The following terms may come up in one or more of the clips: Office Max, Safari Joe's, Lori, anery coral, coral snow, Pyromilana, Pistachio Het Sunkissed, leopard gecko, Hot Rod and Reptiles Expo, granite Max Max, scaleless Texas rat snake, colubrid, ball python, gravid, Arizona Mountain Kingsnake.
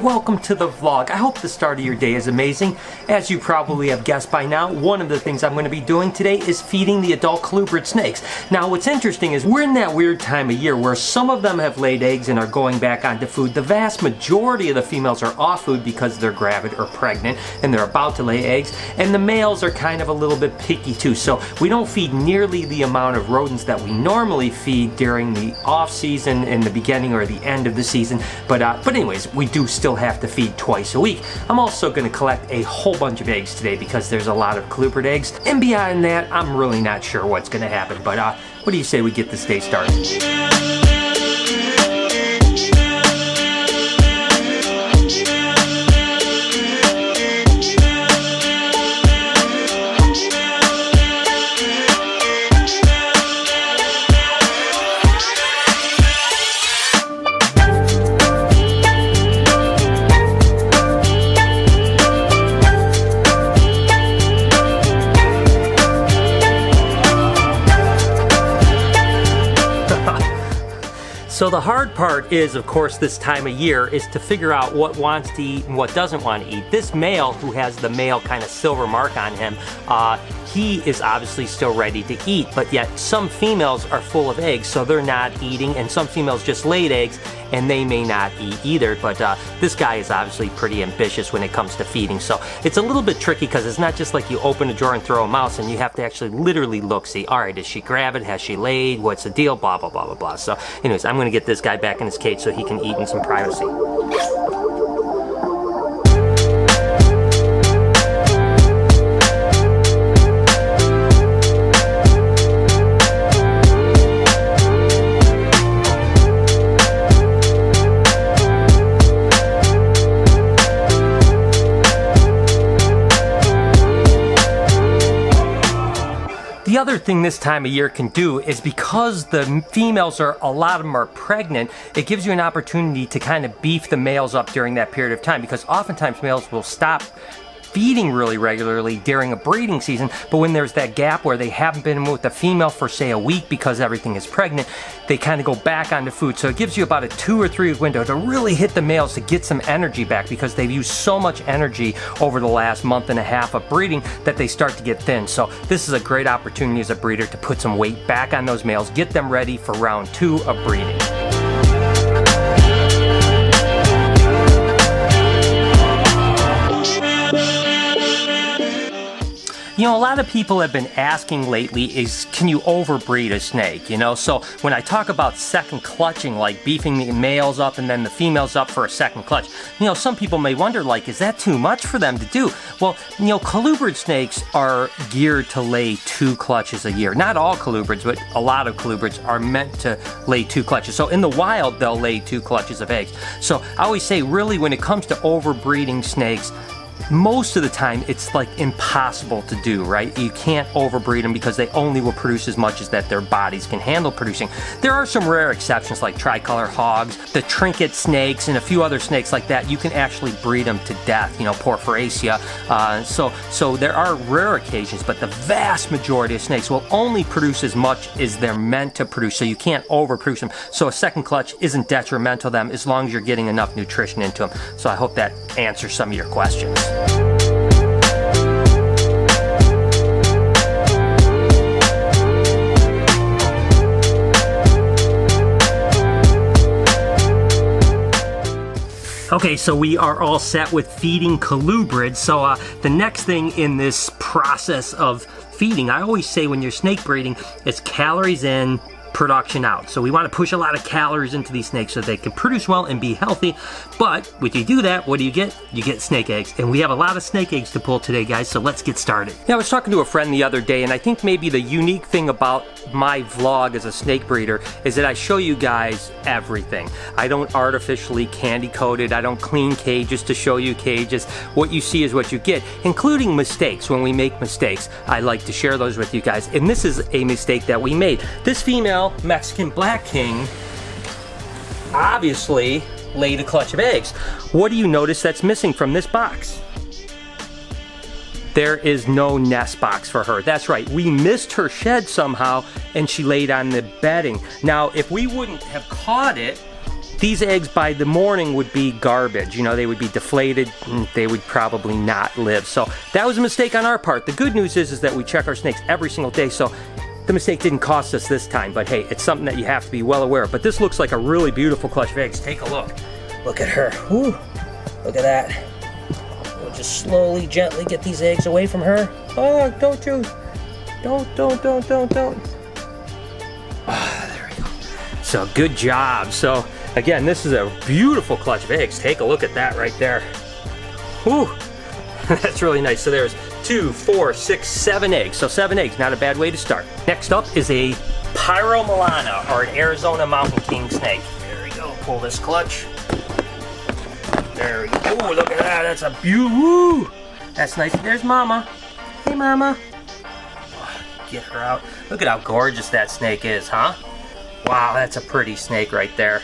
Welcome to the vlog. I hope the start of your day is amazing. As you probably have guessed by now, one of the things I'm going to be doing today is feeding the adult colubrid snakes. Now what's interesting is we're in that weird time of year where some of them have laid eggs and are going back onto food. The vast majority of the females are off food because they're gravid or pregnant and they're about to lay eggs, and the males are kind of a little bit picky too, so we don't feed nearly the amount of rodents that we normally feed during the off season, in the beginning or the end of the season, but anyways, we do still have to feed twice a week. I'm also going to collect a whole bunch of eggs today because there's a lot of colubrid eggs, and beyond that I'm really not sure what's going to happen, but what do you say we get this day started? So the hard part is, of course, this time of year is to figure out what wants to eat and what doesn't want to eat. This male, who has the male kind of silver mark on him, he is obviously still ready to eat, but yet some females are full of eggs, so they're not eating, and some females just laid eggs and they may not eat either, but this guy is obviously pretty ambitious when it comes to feeding, so it's a little bit tricky because it's not just like you open a drawer and throw a mouse, and you have to actually literally look, see, all right, is she gravid, has she laid, what's the deal, blah, blah, blah, blah, blah. So anyways, I'm gonna get this guy back in his cage so he can eat in some privacy. The other thing this time of year can do is, because the females are, a lot of them are pregnant, it gives you an opportunity to kind of beef the males up during that period of time, because oftentimes males will stop feeding really regularly during a breeding season, but when there's that gap where they haven't been with the female for, say, a week because everything is pregnant, they kind of go back onto food. So it gives you about a 2 or 3 week window to really hit the males to get some energy back, because they've used so much energy over the last month and a half of breeding that they start to get thin. So this is a great opportunity as a breeder to put some weight back on those males, get them ready for round 2 of breeding. You know, a lot of people have been asking lately is, can you overbreed a snake, you know? So when I talk about second clutching, like beefing the males up and then the females up for a second clutch, you know, some people may wonder, like, is that too much for them to do? Well, you know, colubrid snakes are geared to lay 2 clutches a year. Not all colubrids, but a lot of colubrids are meant to lay 2 clutches. So in the wild, they'll lay 2 clutches of eggs. So I always say, really, when it comes to overbreeding snakes, most of the time it's like impossible to do, right? You can't overbreed them because they only will produce as much as that their bodies can handle producing. There are some rare exceptions like tricolor hogs, the trinket snakes, and a few other snakes like that. You can actually breed them to death, you know, porphyracia. So there are rare occasions, but the vast majority of snakes will only produce as much as they're meant to produce, so you can't overproduce them. So a second clutch isn't detrimental to them as long as you're getting enough nutrition into them. So I hope that answers some of your questions. Okay, so we are all set with feeding colubrids. So the next thing in this process of feeding, I always say when you're snake breeding, it's calories in, production out. So we want to push a lot of calories into these snakes so they can produce well and be healthy. But when you do that, what do you get? You get snake eggs. And we have a lot of snake eggs to pull today, guys, so let's get started. Now, I was talking to a friend the other day, and I think maybe the unique thing about my vlog as a snake breeder is that I show you guys everything. I don't artificially candy coat it. I don't clean cages to show you cages. What you see is what you get, including mistakes. When we make mistakes, I like to share those with you guys. And this is a mistake that we made. This female Mexican black king obviously laid a clutch of eggs. What do you notice that's missing from this box? There is no nest box for her. That's right, we missed her shed somehow and she laid on the bedding. Now, if we wouldn't have caught it, these eggs by the morning would be garbage. You know, they would be deflated and they would probably not live. So that was a mistake on our part. The good news is that we check our snakes every single day, so the mistake didn't cost us this time, but hey, it's something that you have to be well aware of. But this looks like a really beautiful clutch of eggs. Take a look. Look at her. Ooh, look at that. We'll just slowly, gently get these eggs away from her. Oh, don't you. Don't. Ah, there we go. So good job. So again, this is a beautiful clutch of eggs. Take a look at that right there. Whew, that's really nice. So there's 2, 4, 6, 7 eggs. So 7 eggs, not a bad way to start. Next up is a Pyromilana, or an Arizona Mountain Kingsnake. There we go, pull this clutch. There we go. Ooh, look at that. That's a beautiful. That's nice. There's Mama. Hey, Mama. Get her out. Look at how gorgeous that snake is, huh? Wow, that's a pretty snake right there.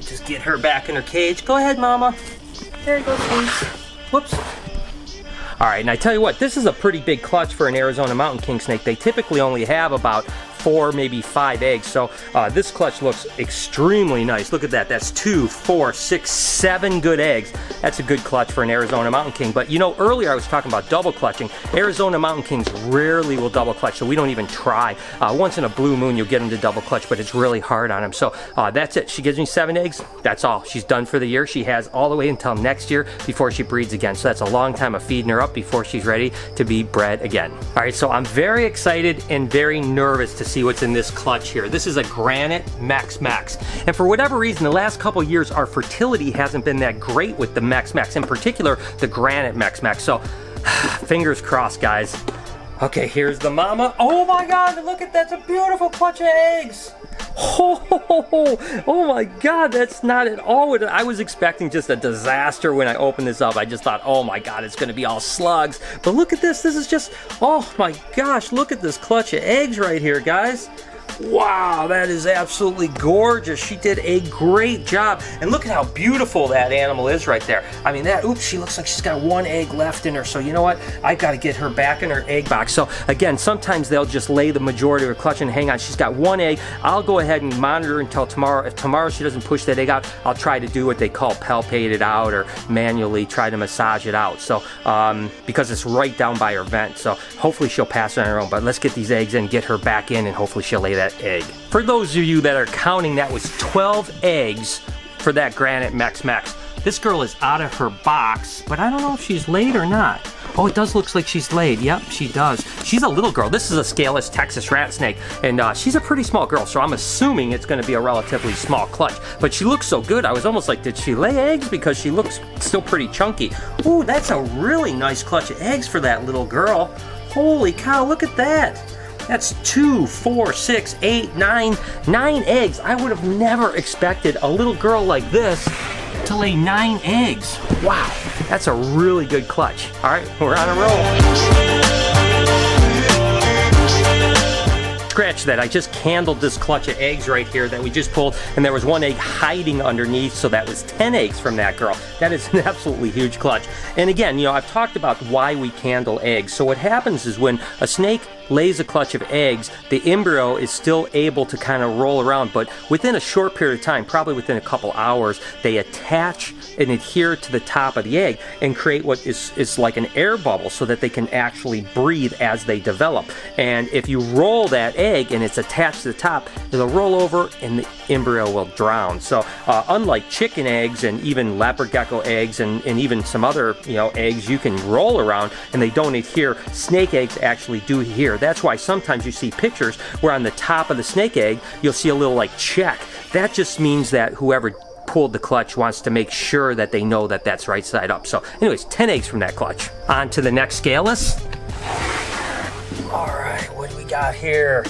Just get her back in her cage. Go ahead, Mama. There you go, please. Whoops. All right, and I tell you what, this is a pretty big clutch for an Arizona Mountain Kingsnake. They typically only have about 4, maybe 5 eggs, so this clutch looks extremely nice. Look at that, that's 2, 4, 6, 7 good eggs. That's a good clutch for an Arizona Mountain King. But you know, earlier I was talking about double clutching. Arizona Mountain Kings rarely will double clutch, so we don't even try. Once in a blue moon you'll get them to double clutch, but it's really hard on them. So that's it, she gives me 7 eggs, that's all. She's done for the year. She has all the way until next year before she breeds again, so that's a long time of feeding her up before she's ready to be bred again. All right, so I'm very excited and very nervous to see what's in this clutch here. This is a Granite Max Max. And for whatever reason, the last couple years, our fertility hasn't been that great with the Max Max, in particular, the Granite Max Max. So, fingers crossed, guys. Okay, here's the mama. Oh my God, look at that, that's a beautiful clutch of eggs. Oh my God, that's not at all what I was expecting. Just a disaster when I opened this up. I just thought, oh my God, it's gonna be all slugs. But look at this, this is just, oh my gosh, look at this clutch of eggs right here, guys. Wow, that is absolutely gorgeous. She did a great job. And look at how beautiful that animal is right there. I mean, that, oops, she looks like she's got 1 egg left in her. So you know what? I've got to get her back in her egg box. So again, sometimes they'll just lay the majority of her clutch and hang on. She's got 1 egg. I'll go ahead and monitor until tomorrow. If tomorrow she doesn't push that egg out, I'll try to do what they call palpate it out, or manually try to massage it out. So because it's right down by her vent. So hopefully she'll pass it on her own. But let's get these eggs in, get her back in, and hopefully she'll lay that egg. For those of you that are counting, that was 12 eggs for that Granite Max Max. This girl is out of her box, but I don't know if she's laid or not. Oh, it does look like she's laid. Yep, she does. She's a little girl. This is a scaleless Texas rat snake, and she's a pretty small girl, so I'm assuming it's going to be a relatively small clutch. But she looks so good, I was almost like, did she lay eggs? Because she looks still pretty chunky. Ooh, that's a really nice clutch of eggs for that little girl. Holy cow, look at that. That's 2, 4, 6, 8, 9 eggs. I would have never expected a little girl like this to lay 9 eggs. Wow, that's a really good clutch. All right, we're on a roll. Scratch that, I just candled this clutch of eggs right here that we just pulled, and there was 1 egg hiding underneath, so that was 10 eggs from that girl. That is an absolutely huge clutch. And again, you know, I've talked about why we candle eggs. So what happens is when a snake lays a clutch of eggs, the embryo is still able to kind of roll around, but within a short period of time, probably within a couple hours, they attach and adhere to the top of the egg and create what is like an air bubble so that they can actually breathe as they develop. And if you roll that egg and it's attached to the top, it'll roll over and the embryo will drown. So unlike chicken eggs and even leopard gecko eggs and even some other, you know, eggs you can roll around and they don't adhere, snake eggs actually do adhere. there. That's why sometimes you see pictures where on the top of the snake egg, you'll see a little like check. That just means that whoever pulled the clutch wants to make sure that they know that that's right side up. So anyways, 10 eggs from that clutch. On to the next scaleless. All right, what do we got here?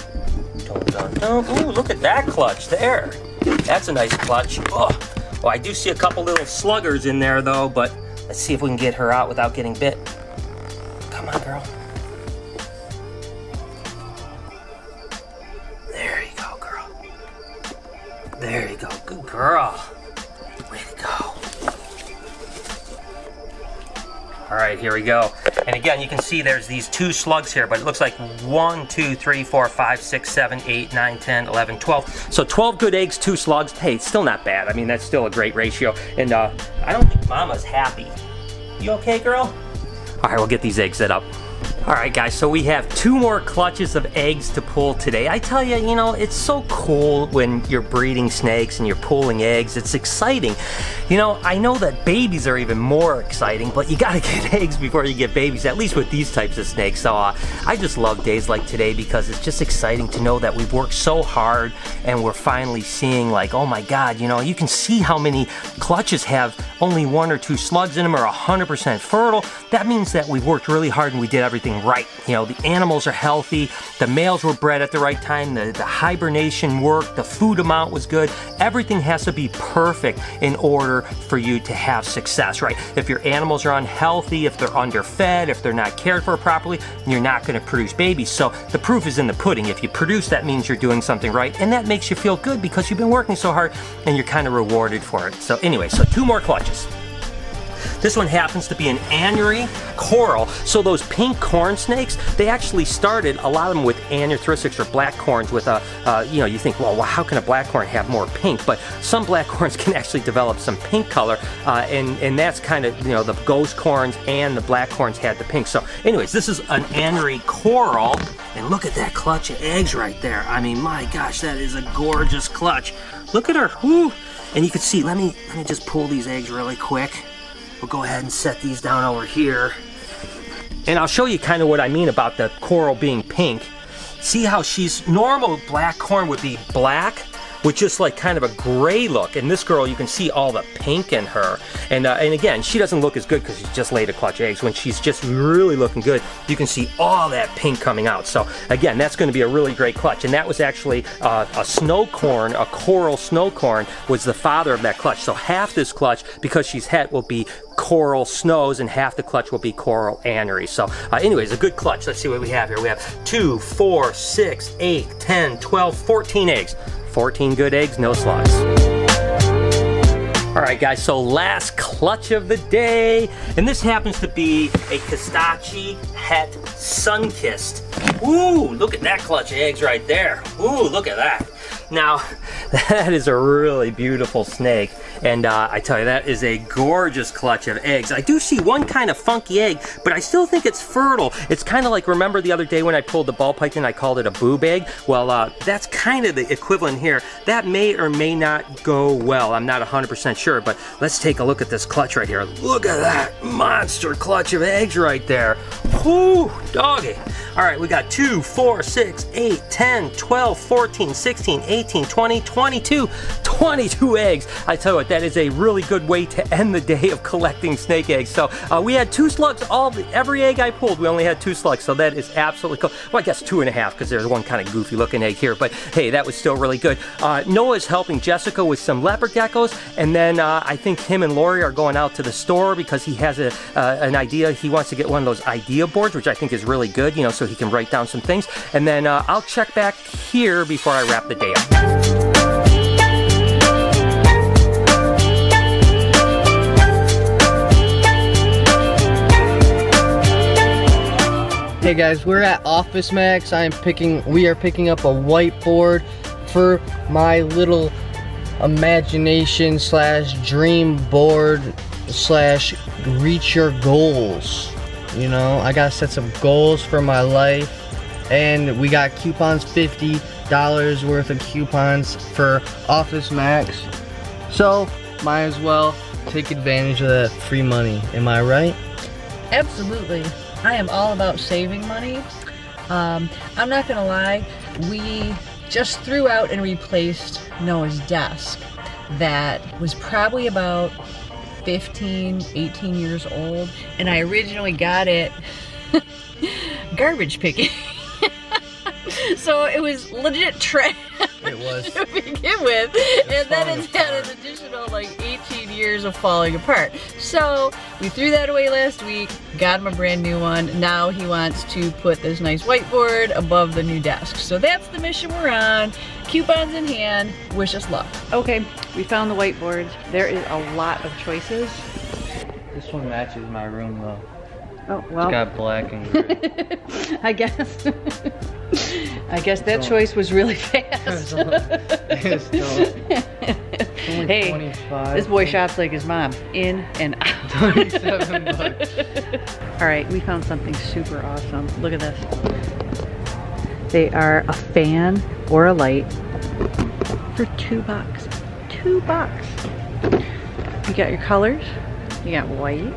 Dun, dun, dun. Ooh, look at that clutch there. That's a nice clutch. Oh, well, I do see a couple little sluggers in there though, but let's see if we can get her out without getting bit. Come on, girl. There you go, girl. There you go, good girl. Way to go. All right, here we go. And again, you can see there's these two slugs here, but it looks like 1, 2, 3, 4, 5, 6, 7, 8, 9, 10, 11, 12. So 12 good eggs, 2 slugs. Hey, it's still not bad. I mean, that's still a great ratio. And I don't think Mama's happy. You okay, girl? All right, we'll get these eggs set up. All right, guys, so we have 2 more clutches of eggs to pull today. I tell you, you know, it's so cool when you're breeding snakes and you're pulling eggs. It's exciting. You know, I know that babies are even more exciting, but you gotta get eggs before you get babies, at least with these types of snakes. So I just love days like today because it's just exciting to know that we've worked so hard and we're finally seeing like, oh my God, you know, you can see how many clutches have only 1 or 2 slugs in them or 100% fertile. That means that we've worked really hard and we did everything right. You know, the animals are healthy, the males were bred at the right time, the hibernation worked, the food amount was good. Everything has to be perfect in order for you to have success, right? If your animals are unhealthy, if they're underfed, if they're not cared for properly, you're not going to produce babies. So the proof is in the pudding. If you produce, that means you're doing something right, and that makes you feel good because you've been working so hard and you're kind of rewarded for it. So anyway, so 2 more clutches. This one happens to be an anery coral. So those pink corn snakes, they actually started, a lot of them with anerythristics or black corns with a, you know, you think, well, how can a black corn have more pink? But some black corns can actually develop some pink color, and that's kind of, you know, the ghost corns and the black corns had the pink. So anyways, this is an anery coral, and look at that clutch of eggs right there. I mean, my gosh, that is a gorgeous clutch. Look at her, whoo! And you can see, let me just pull these eggs really quick. We'll go ahead and set these down over here. And I'll show you kind of what I mean about the coral being pink. See how she's, normal black corn would be black with just like kind of a gray look. And this girl, you can see all the pink in her. And again, she doesn't look as good because she's just laid a clutch eggs. When she's just really looking good, you can see all that pink coming out. So again, that's gonna be a really great clutch. And that was actually a snow corn, a coral snow corn was the father of that clutch. So half this clutch, because she's het, will be coral snows and half the clutch will be coral anery. So anyways, a good clutch. Let's see what we have here. We have 2, 4, 6, 8, 10, 12, 14 eggs. 14 good eggs, no slugs. All right, guys, so last clutch of the day, and this happens to be a Pistachio Het Sunkissed. Ooh, look at that clutch of eggs right there. Ooh, look at that. Now, that is a really beautiful snake, and I tell you, that is a gorgeous clutch of eggs. I do see one kind of funky egg, but I still think it's fertile. It's kind of like, remember the other day when I pulled the ball pike and I called it a boob egg? Well, that's kind of the equivalent here. That may or may not go well. I'm not 100% sure, but let's take a look at this clutch right here. Look at that monster clutch of eggs right there. Whoo, doggy. All right, we got 2, 4, 6, 8, 10, 12, 14, 16, 18, 20, 22, 22 eggs. I tell you what, that is a really good way to end the day of collecting snake eggs. So we had 2 slugs, every egg I pulled, we only had 2 slugs, so that is absolutely cool. Well, I guess 2.5, because there's one kind of goofy looking egg here, but hey, that was still really good. Noah's helping Jessica with some leopard geckos, and then I think him and Lori are going out to the store because he has a, an idea. He wants to get one of those idea boards, which I think is really good, you know, so he can write down some things. And then I'll check back here before I wrap the day up. Hey guys, we're at Office Max. we are picking up a whiteboard for my little imagination slash dream board slash reach your goals. You know, I gotta set some goals for my life, and we got coupons, $50 worth of coupons for Office Max, so might as well take advantage of that free money. Am I right? Absolutely. I am all about saving money, I'm not gonna lie, we just threw out and replaced Noah's desk that was probably about 15-18 years old, and I originally got it garbage picking. So it was legit trash. It was to begin with, and then it's had an additional like 18 years of falling apart. So we threw that away last week, got him a brand new one. Now he wants to put this nice whiteboard above the new desk. So that's the mission we're on. Coupons in hand, wish us luck. Okay, we found the whiteboards. There is a lot of choices. This one matches my room though. Oh, well. It's got black and gray. I guess. I guess that choice was really fast. It's only hey, 25. This boy shops like his mom, in and out. 27 bucks. All right, we found something super awesome. Look at this. They are a fan or a light for $2. $2. You got your colors. You got white.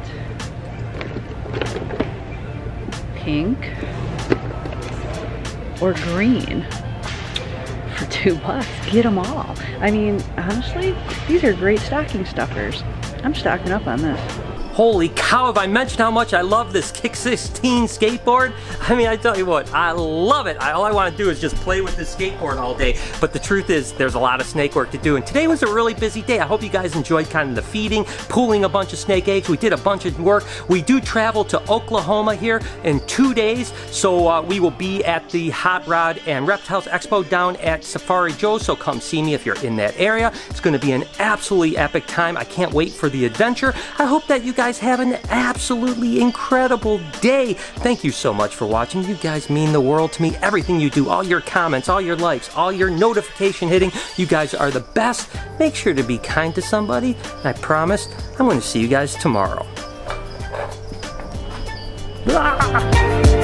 Pink or green for $2. Get them all. I mean, honestly, these are great stocking stuffers. I'm stocking up on this. Holy cow, have I mentioned how much I love this Kick 16 skateboard? I mean, I tell you what, I love it. All I want to do is just play with this skateboard all day. But the truth is, there's a lot of snake work to do. And today was a really busy day. I hope you guys enjoyed kind of the feeding, pooling a bunch of snake eggs. We did a bunch of work. We do travel to Oklahoma here in 2 days. So we will be at the Hot Rod and Reptiles Expo down at Safari Joe's. So come see me if you're in that area. It's going to be an absolutely epic time. I can't wait for the adventure. I hope that you guys have an absolutely incredible day. Thank you so much for watching. You guys mean the world to me. Everything you do, all your comments, all your likes, all your notification hitting, you guys are the best. Make sure to be kind to somebody. I promise I'm going to see you guys tomorrow. Ah!